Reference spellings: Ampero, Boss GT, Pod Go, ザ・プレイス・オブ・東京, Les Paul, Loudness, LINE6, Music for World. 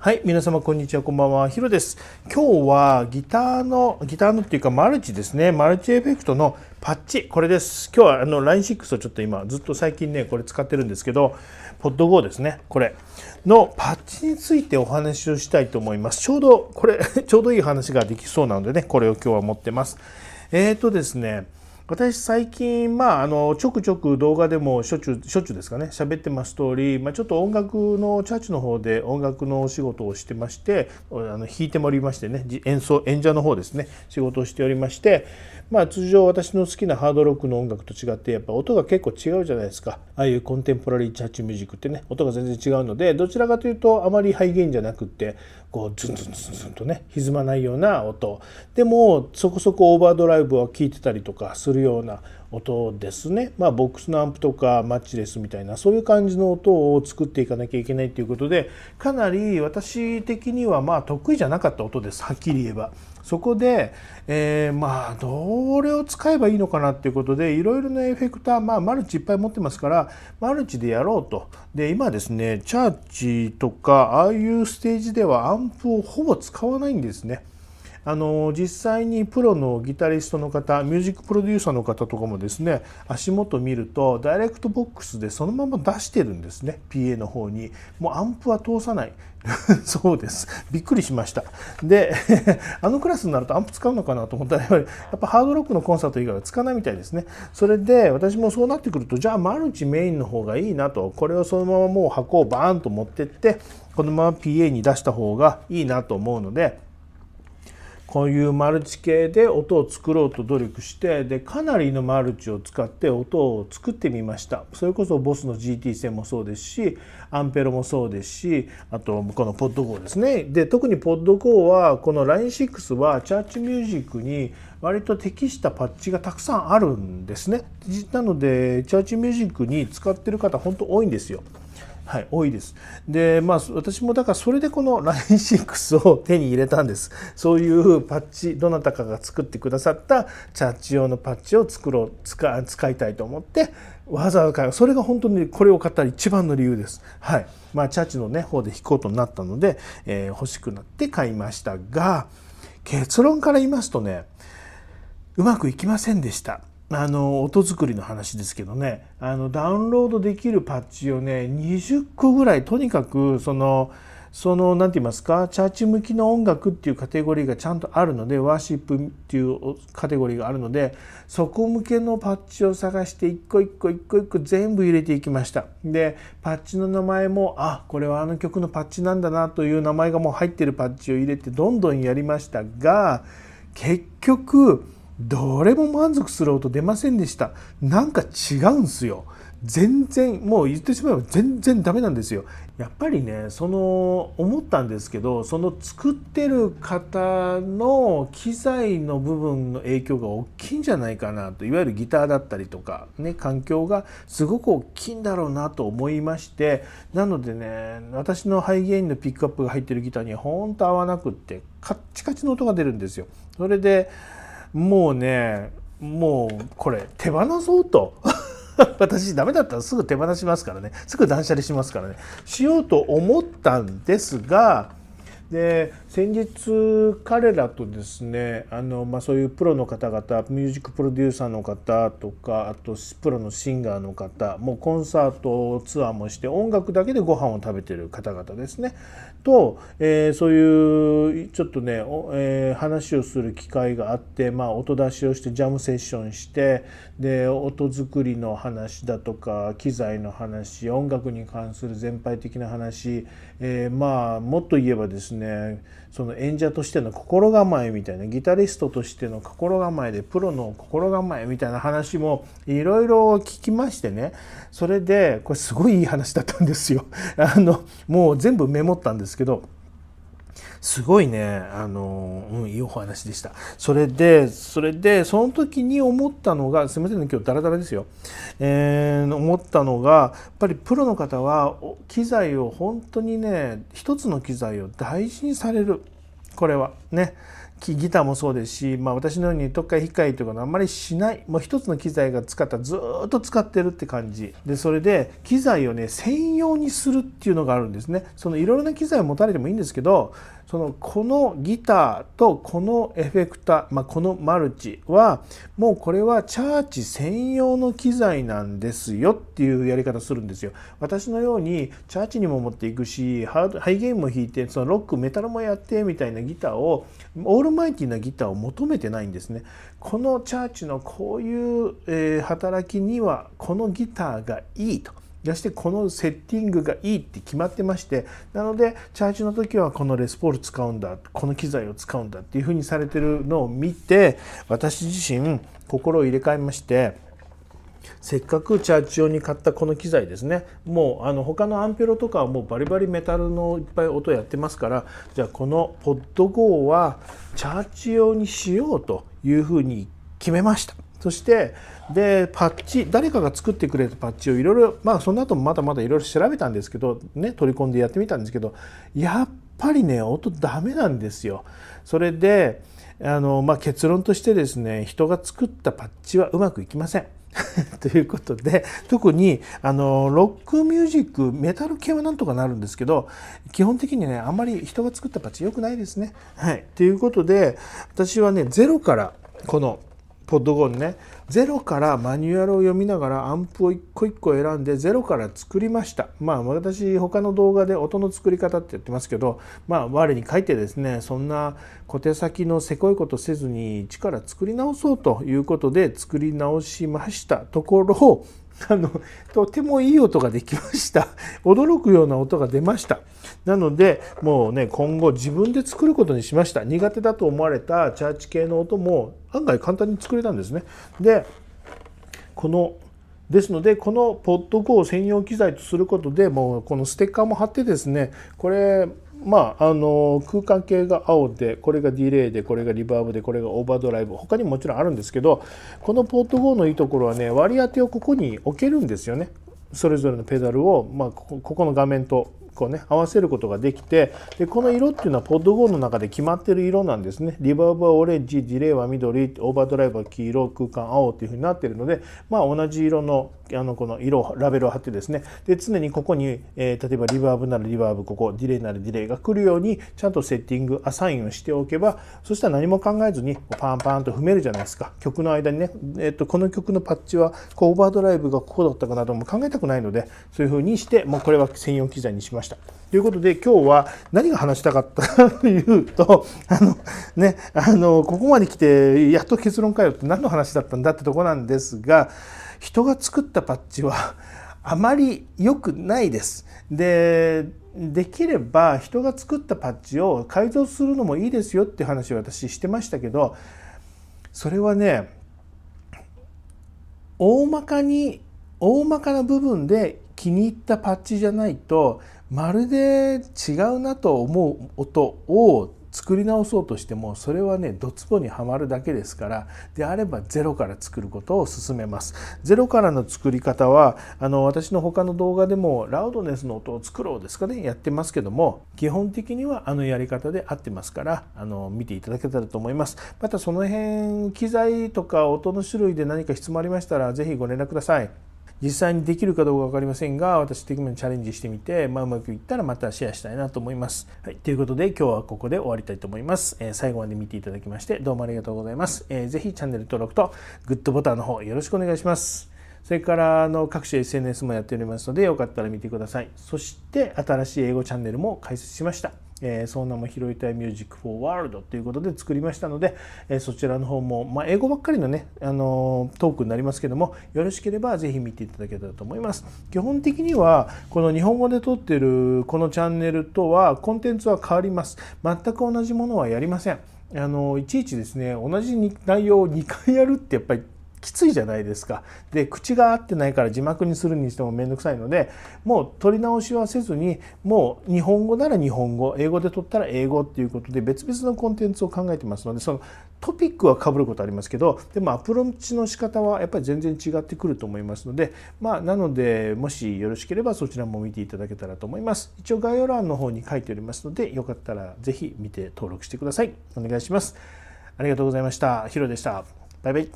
はい、皆様こんにちは、こんばんは、ヒロです。今日はギターのっていうかマルチですね、マルチエフェクトのパッチ、これです。今日はLINE6 をちょっと今ずっと最近ね、これ使ってるんですけど、Pod Go ですね、これのパッチについてお話をしたいと思います。ちょうどこれちょうどいい話ができそうなのでね、これを今日は持ってます。ですね、私最近、ちょくちょく動画でもしょっちゅうですかね、喋ってます通り、ちょっと音楽のチャーチの方で音楽のお仕事をしてまして、弾いてもおりましてね、演者の方ですね、仕事をしておりまして、通常私の好きなハードロックの音楽と違って、やっぱ音が結構違うじゃないですか。ああいうコンテンポラリーチャーチミュージックってね、音が全然違うので、どちらかというとあまりハイゲインじゃなくって、こう、ズンズンズンズンとね、歪まないような音。でも、そこそこオーバードライブを聴いてたりとかするような音ですね。ボックスのアンプとかマッチレスみたいなそういう感じの音を作っていかなきゃいけないということで、かなり私的には得意じゃなかった音です、はっきり言えば。そこで、どれを使えばいいのかなっていうことで、いろいろなエフェクター、マルチいっぱい持ってますからマルチでやろうと。で、今ですね、チャーチとかああいうステージではアンプをほぼ使わないんですね。実際にプロのギタリストの方、ミュージックプロデューサーの方とかもですね、足元見るとダイレクトボックスでそのまま出してるんですね、 PA の方に。もうアンプは通さないそうです、びっくりしました。でクラスになるとアンプ使うのかなと思ったら、やっぱハードロックのコンサート以外は使わないみたいですね。それで私もそうなってくると、じゃあマルチメインの方がいいなと。これをそのままもう箱をバーンと持ってってこのまま PA に出した方がいいなと思うので、こういうマルチ系で音を作ろうと努力して、でかなりのマルチを使って音を作ってみました。それこそボスの GT 線もそうですし、アンペロもそうですし、あとこの Pod Go ですね。で、特に Pod Go は、この LINE6 はチャーチミュージックに割と適したパッチがたくさんあるんですね。なのでチャーチミュージックに使ってる方本当多いんですよ。はい、多いです。で、私もだからそれでこの LINE6 を手に入れたんです。そういうパッチ、どなたかが作ってくださったチャーチ用のパッチを使いたいと思って、わざわざ買う。それが本当にこれを買った一番の理由です。はい。チャーチのね、方で弾こうとなったので、欲しくなって買いましたが、結論から言いますとね、うまくいきませんでした。音作りの話ですけどね、ダウンロードできるパッチをね、20個ぐらい、とにかくその何て言いますか、チャーチ向きの音楽っていうカテゴリーがちゃんとあるので、ワーシップっていうカテゴリーがあるので、そこ向けのパッチを探して一個一個全部入れていきました。で、パッチの名前も、あ、これはあの曲のパッチなんだなという名前がもう入ってるパッチを入れてどんどんやりましたが、結局どれも満足する音出ませんでした。なんか違うんすよ。全然、もう言ってしまえば全然ダメなんですよ。やっぱりね、思ったんですけど、その作ってる方の機材の部分の影響が大きいんじゃないかなと。いわゆるギターだったりとかね、環境がすごく大きいんだろうなと思いまして、なのでね、私のハイゲインのピックアップが入ってるギターにはほんと合わなくって、カッチカチの音が出るんですよ。それでもうこれ手放そうと私ダメだったらすぐ手放しますからね、すぐ断捨離しますからね、しようと思ったんですが、で、先日彼らとですね、そういうプロの方々、ミュージックプロデューサーの方とか、あとプロのシンガーの方、もうコンサートツアーもして音楽だけでご飯を食べてる方々ですねと、そういうちょっとね、話をする機会があって、音出しをしてジャムセッションして、で、音作りの話だとか機材の話、音楽に関する全般的な話、もっと言えばですね、その演者としての心構えみたいな、ギタリストとしての心構えで、プロの心構えみたいな話もいろいろ聞きましてね。それで、これすごいいい話だったんですよ。もう全部メモったんですけど、すごいね、いいお話でした。それでその時に思ったのが、すみませんね、今日ダラダラですよ。思ったのが、やっぱりプロの方は機材を本当にね、一つの機材を大事にされる。これはね、ギターもそうですし、私のように特会非会ということはあんまりしない、もう一つの機材が使ったらずっと使ってるって感じで、それで機材をね専用にするっていうのがあるんですね。そのいろいろな機材を持たれてもいいんですけど、このギターとこのエフェクター、このマルチはもうこれはチャーチ専用の機材なんですよっていうやり方するんですよ。私のようにチャーチにも持っていくし、ハイゲームも弾いて、そのロックメタルもやってみたいなギターを、オールマイティなギターを求めてないんですね。このチャーチのこういう働きにはこのギターがいいと。そしてこのセッティングがいいって決まってまして、なのでチャージの時はこのレスポール使うんだ、この機材を使うんだっていう風にされてるのを見て、私自身心を入れ替えまして、せっかくチャージ用に買ったこの機材ですね、もう他のアンペロとかはもうバリバリメタルのいっぱい音やってますから、じゃあこのポッド GO はチャージ用にしようという風に決めました。そしてパッチ、誰かが作ってくれたパッチをいろいろ、その後もまだまだいろいろ調べたんですけどね、取り込んでやってみたんですけど、やっぱりね音ダメなんですよ。それで結論としてですね、人が作ったパッチはうまくいきませんということで、特にロックミュージックメタル系はなんとかなるんですけど、基本的にねあんまり人が作ったパッチ良くないですね。はい、ということで私はねゼロからこのポッドゴーにね、ゼロからマニュアルを読みながらアンプを一個一個選んでゼロから作りました。私他の動画で音の作り方って言ってますけど、我に書いてですね、そんな小手先のせこいことせずに一から作り直そうということで作り直しましたところ、とてもいい音ができました。驚くような音が出ました。なのでもうね今後自分で作ることにしました。苦手だと思われたチャーチ系の音も案外簡単に作れたんですね。ですのでこのポッド GO 専用機材とすることで、もうこのステッカーも貼ってですね、これ空間系が青で、これがディレイで、これがリバーブで、これがオーバードライブ、他にももちろんあるんですけど、このポッド GO のいいところはね、割り当てをここに置けるんですよね。それぞれのペダルを、ここの画面とこうね合わせることができて、でこの色っていうのはポッド GO の中で決まってる色なんですね。リバーブはオレンジ、ディレイは緑、オーバードライブは黄色、空間青っていうふうになってるので、同じ色のこのラベルを貼ってですね、で常にここに、例えばリバーブならリバーブ、ここディレイならディレイが来るようにちゃんとセッティングアサインをしておけば、そしたら何も考えずにパンパンと踏めるじゃないですか。曲の間にね、この曲のパッチはオーバードライブがここだったかなども考えたくないので、そういうふうにしてもうこれは専用機材にしました。ということで今日は何が話したかったかというと、ここまで来てやっと結論かよって、何の話だったんだってとこなんですが、人が作ったパッチはあまり良くないです。できれば人が作ったパッチを改造するのもいいですよって話を私してましたけど、それはね大まかな部分で気に入ったパッチじゃないと、まるで違うなと思う音を作り直そうとしても、それはねドツボにはまるだけですから、であればゼロから作ることを勧めます。ゼロからの作り方は私の他の動画でもラウドネスの音を作ろうですかね、やってますけども、基本的にはやり方で合ってますから、見ていただけたらと思います。またその辺機材とか音の種類で何か質問ありましたらぜひご連絡ください。実際にできるかどうか分かりませんが、私的にチャレンジしてみて、うまくいったらまたシェアしたいなと思います。はい、ということで今日はここで終わりたいと思います。最後まで見ていただきましてどうもありがとうございます。ぜひチャンネル登録とグッドボタンの方よろしくお願いします。それから各種 SNS もやっておりますので、よかったら見てください。そして新しい英語チャンネルも開設しました。その名も拾いたいミュージックフォーワールドということで作りましたので、そちらの方も、英語ばっかりのね、トークになりますけども、よろしければぜひ見ていただけたらと思います。基本的にはこの日本語で撮っているこのチャンネルとはコンテンツは変わります。全く同じものはやりません。いちいちですね同じ内容を2回やるってやっぱりきついじゃないですか。で口が合ってないから字幕にするにしても面倒くさいので、もう取り直しはせずに、もう日本語なら日本語、英語で取ったら英語っていうことで別々のコンテンツを考えてますので、そのトピックは被ることありますけど、でもアプローチの仕方はやっぱり全然違ってくると思いますので、まあなのでもしよろしければそちらも見ていただけたらと思います。一応概要欄の方に書いておりますので、よかったらぜひ見て登録してください。お願いします。ありがとうございました。ヒロでした。バイバイ。